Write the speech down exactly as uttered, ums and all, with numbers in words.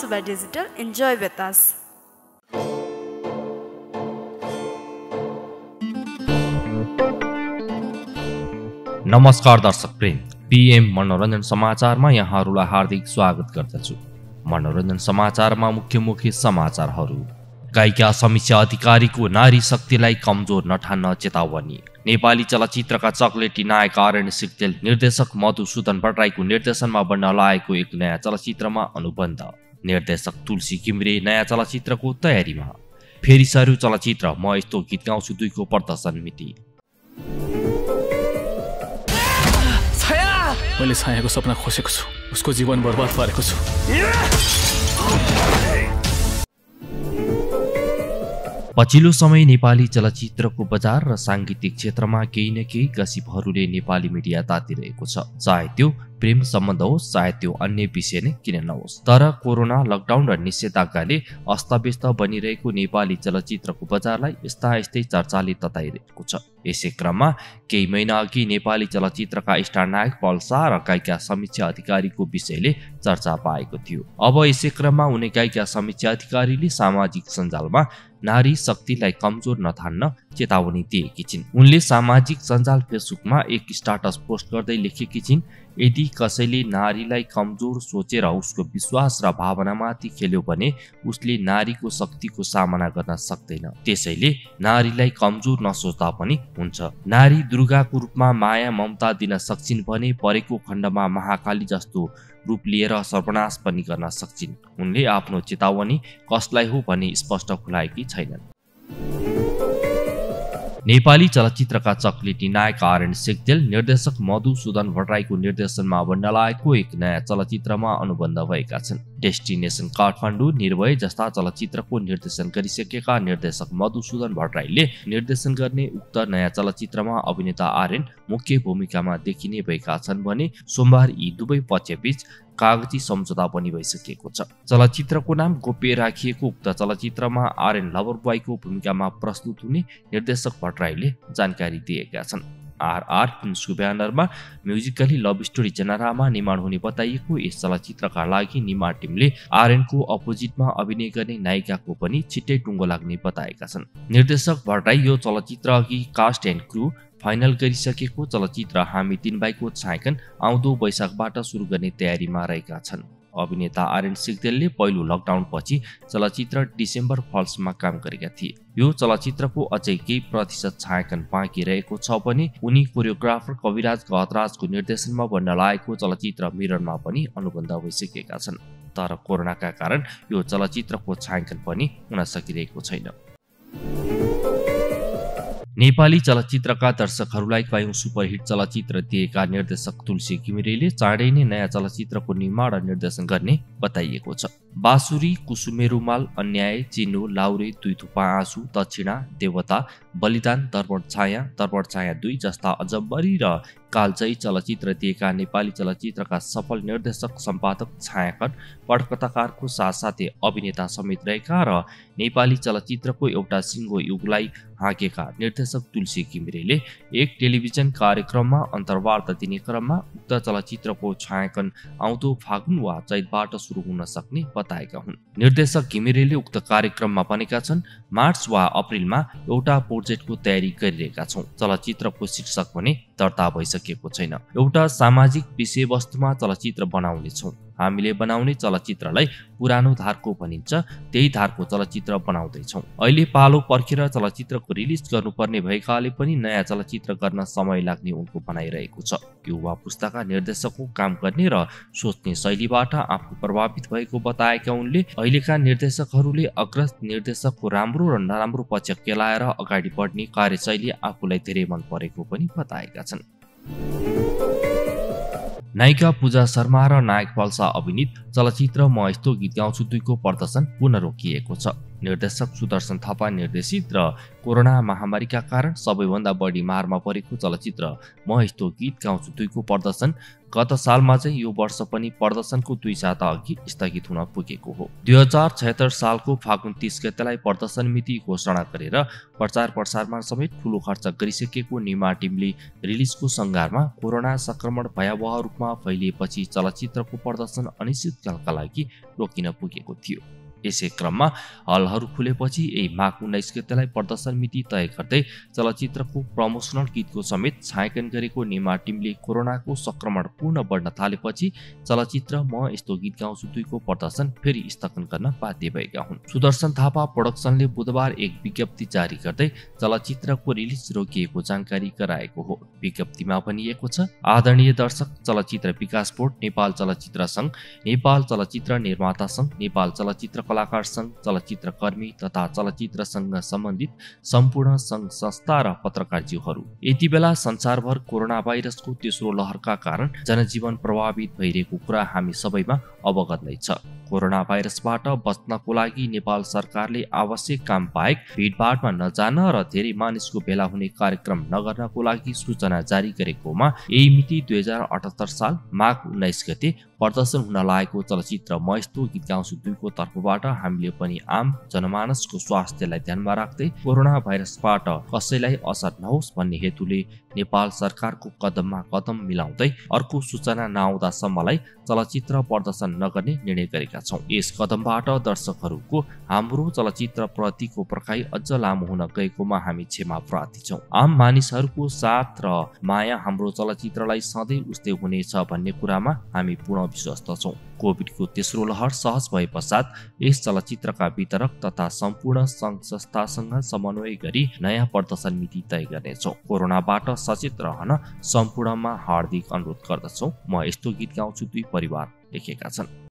Suba Digital. Enjoy with us. नमस्कार दर्शक प्रेम, पीएम मनोरञ्जन समाचारमा यहाँहरूलाई हार्दिक स्वागत गर्दछु। मनोरञ्जन समाचारमा मुख्य मुख्य समाचारहरू। गायिका समीक्षा अधिकारीको नारी शक्तिलाई कमजोर नठान्न चेतावनी। नेपाली चलचित्रका चक्लेटी नायक आर्यन सिग्देल निर्देशक मधुसूदन भट्टराईको निर्देशनमा बन्न लागेको एक नयाँ चलचित्रमा अनुबन्ध। निर्देशक तुलसी घिमिरे नयाँ चलचित्रको तयारीमा। फेरि सारू चलचित्र म यस्तो गीत गाउँछु दुईको प्रदर्शन मिति। मैले छायाको सपना खोसेको छु, उसको जीवन बर्बाद पारेको छु। पछिल्लो समय नेपाली चलचित्रको बजार र साङ्गीतिक क्षेत्रमा केही न केही गसिपहरूले नेपाली मिडिया तातिरहेको छ। चाहे त्यो प्रेम सम्बन्ध होस्, चाहे त्यो अन्य विषय नै किन नहोस्, तर कोरोना, लकडाउन र निषेधाज्ञाले अस्तव्यस्त बनिरहेको नेपाली चलचित्रको बजारलाई यस्ता यस्तै चर्चाले तताइरहेको छ। यसै क्रममा केही महिना अघि नेपाली चलचित्रका स्टार नायक पल्सा र गायिका समीक्षा अधिकारीको विषयले चर्चा पाएको थियो। अब यसै क्रममा उनी गायिका समीक्षा अधिकारीले सामाजिक सञ्जालमा नारी शक्तिलाई कमजोर नठान्न चेतावनी दिएकी छिन्। उनले सामाजिक सञ्जाल फेसबुकमा एक स्टाटस पोस्ट गर्दै लेखेकी छिन्, यदि कसैले नारीलाई कमजोर सोचेर उसको विश्वास र भावनामाथि खेल्यो भने उसले नारीको शक्तिको सामना गर्न सक्दैन। त्यसैले नारीलाई कमजोर नसोच्दा पनि हुन्छ। नारी दुर्गाको रूपमा माया ममता दिन सक्छिन् भने परेको खण्डमा महाकाली जस्तो रूप लिएर सर्वनाश पनि गर्न सक्छिन्। उनले आफ्नो चेतावनी कसलाई हो भने स्पष्ट खुलाएकी छैनन्। नेपाली चलचित्रका चक्लेटी नायक आर्यन सिग्देल निर्देशक मधुसूदन भट्टराईको निर्देशनमा बन्न लागेको एक नयाँ चलचित्रमा अनुबन्ध भएका छन्। डेस्टिनेसन काठमाडौँ, निर्भय जस्ता चलचित्रको निर्देशन गरिसकेका निर्देशक मधुसूदन भट्टराईले निर्देशन गर्ने उक्त नयाँ चलचित्रमा अभिनेता आर्यन मुख्य भूमिकामा देखिने भएका छन् भने सोमबार यी दुवै पक्षबीच कागजी सम्झौता पनि भइसकेको छ। चलचित्रको नाम गोप्य राखिएको उक्त चलचित्रमा आर्यन लभर बोयको भूमिकामा प्रस्तुत हुने निर्देशक भट्टराईले जानकारी दिएका छन्। आरआर फिल्म्सको ब्यानरमा म्युजिकली लभ स्टोरी जनारामा निर्माण हुने बताइएको यस चलचित्रका लागि निर्माण टिमले आर्यनको अपोजिटमा अभिनय गर्ने नायिकाको पनि छिट्टै टुङ्गो लाग्ने बताएका छन्। निर्देशक भट्टराई यो चलचित्र अघि कास्ट एन्ड क्रु फाइनल गरिसकेको चलचित्र हामी तीन भाइको छायाङ्कन आउँदो वैशाखबाट सुरु गर्ने तयारीमा रहेका छन्। अभिनेता आर्यन सिग्देलले पहिलो लकडाउनपछि चलचित्र डिसेम्बर फल्समा काम गरेका थिए। यो चलचित्रको अझै केही प्रतिशत छायाङ्कन बाँकी रहेको छ भने उनी कोरियोग्राफर कविराज गाजको निर्देशनमा बन्न लागेको चलचित्र मिररमा पनि अनुबन्ध भइसकेका छन्। तर कोरोनाका कारण यो चलचित्रको छायाङ्कन पनि हुन सकिरहेको छैन। नेपाली चलचित्रका दर्शकहरूलाई कयौं सुपरहिट चलचित्र दिएका निर्देशक तुलसी घिमिरेले चाँडै नै नयाँ चलचित्रको निर्माण र निर्देशन गर्ने बताइएको छ। बाँसुरी, कुसुमे रुमाल, अन्याय, चिनो, लाउरे, दुई थुपा आँसु, दक्षिणा, देवता, बलिदान, दर्पण छाया, दर्पण छाया दुई जस्ता अजबरी र कालजयी चलचित्र दिएका नेपाली चलचित्रका सफल निर्देशक, सम्पादक, छायाङ्कन पटकथाकारको साथसाथै अभिनेता समेत रहेका र नेपाली चलचित्रको एउटा सिङ्गो युगलाई हाँकेका निर्देशक तुलसी घिमिरेले एक टेलिभिजन कार्यक्रममा अन्तर्वार्ता दिने क्रममा उक्त चलचित्रको छायाङ्कन आउँदो फागुन वा चैतबाट सुरु हुन सक्ने बताएका हुन्। निर्देशक घिमिरेले उक्त कार्यक्रममा भनेका छन्, मार्च वा अप्रिलमा एउटा प्रोजेक्टको तयारी गरिरहेका छौँ। चलचित्रको शीर्षक भने दर्ता भइसकेको छैन। एउटा सामाजिक विषयवस्तुमा चलचित्र बनाउनेछौँ। हामीले बनाउने चलचित्रलाई पुरानो धारको भनिन्छ, त्यही धारको चलचित्र बनाउँदैछौँ। अहिले पालो पर्खेर चलचित्रको रिलिज गर्नुपर्ने भएकाले पनि नयाँ चलचित्र गर्न समय लाग्ने उनको भनाइरहेको छ। युवा पुस्ताका निर्देशकको काम गर्ने र सोच्ने शैलीबाट आफू प्रभावित भएको बताएका उनले अहिलेका निर्देशकहरूले अग्रज निर्देशकको राम्रो र नराम्रो पक्ष केलाएर अगाडि बढ्ने कार्यशैली आफूलाई धेरै मन परेको पनि बताएका छन्। नायिका पूजा शर्मा र नायक पल्सा अभिनीत चलचित्र म यस्तो गीत गाउँछु दुईको प्रदर्शन पुनः रोकिएको छ। निर्देशक सुदर्शन थापा निर्देशित र कोरोना महामारीका कारण सबैभन्दा बढी मारमा परेको चलचित्र म यस्तो गीत गाउँछु दुईको प्रदर्शन गत सालमा चाहिँ यो वर्ष पनि प्रदर्शनको दुई साता अघि स्थगित हुन पुगेको हो। दुई हजार छहत्तर सालको फागुन तीस गतेलाई प्रदर्शन मिति घोषणा गरेर प्रचार प्रसारमा समेत ठूलो खर्च गरिसकेको निर्माण टिमले रिलिजको सङ्घारमा कोरोना संक्रमण भयावह रूपमा फैलिएपछि चलचित्रको प्रदर्शन अनिश्चितकालका लागि रोकिन पुगेको थियो। यसै क्रममा हलहरू खुलेपछि यही माघ उन्नाइस गतेलाई प्रदर्शन मिति तय गर्दै चलचित्रको प्रमोसनल गीतको समेत छायाङ्कन गरेको निर्माण टिमले कोरोनाको संक्रमण पुनः बढ्न थालेपछि चलचित्र म यस्तो गीत गाउँछु दुईको प्रदर्शन फेरि स्थगन गर्न बाध्य भएका हुन्। सुदर्शन थापा प्रोडक्सनले बुधबार एक विज्ञप्ति जारी गर्दै चलचित्रको रिलिज रोकिएको जानकारी गराएको हो। विज्ञप्तिमा भनिएको छ, आदरणीय दर्शक, चलचित्र विकास बोर्ड, नेपाल चलचित्र संघ, नेपाल चलचित्र निर्माता संघ, नेपाल चलचित्र कलाकार संघ, चलचित्र कर्मी तथा चलचित्रसँग सम्बन्धित सम्पूर्ण संघ संस्था र पत्रकारज्यूहरू, यति बेला संसारभर कोरोना भाइरसको तेस्रो लहरका कारण जनजीवन प्रभावित भइरहेको कुरा हामी सबैमा अवगत नै छ। कोरोना भाइरसबाट बच्नको लागि नेपाल सरकारले आवश्यक काम बाहेक भीडभाडमा नजान र धेरै मानिसको भेला हुने कार्यक्रम नगर्नको लागि सूचना जारी गरेकोमा यही मिति दुई हजार अठहत्तर साल माघ उन्नाइस गते प्रदर्शन हुन लागेको चलचित्र म यस्तो गीत गाउँछु दुईको तर्फबाट हामीले पनि आम जनमानसको स्वास्थ्यलाई ध्यानमा राख्दै कोरोना भाइरसबाट कसैलाई असर नहोस् भन्ने हेतुले नेपाल सरकारको कदममा कदम मिलाउँदै अर्को सूचना नआउँदासम्मलाई चलचित्र प्रदर्शन नगर्ने निर्णय गरेका छौं। यस कदमबाट दर्शकहरूको हाम्रो चलचित्र प्रतिको पर्खाइ अझ लामो हुन गएकोमा हामी क्षमा प्रार्थी छौं। आम मानिसहरूको साथ र माया हाम्रो चलचित्रलाई सधैँ उस्तै हुनेछ भन्ने कुरामा हामी पूर्ण विश्वस्त छौं। कोभिडको तेस्रो लहर सहज भए पश्चात यस चलचित्रका वितरक तथा सम्पूर्ण संघ संस्थासँग समन्वय गरी नयाँ प्रदर्शन मिति तय गर्नेछौँ। कोरोनाबाट सचेत रहन सम्पूर्णमा हार्दिक अनुरोध गर्दछौँ। म यस्तो गीत गाउँछु दुई परिवार लेखेका छन्।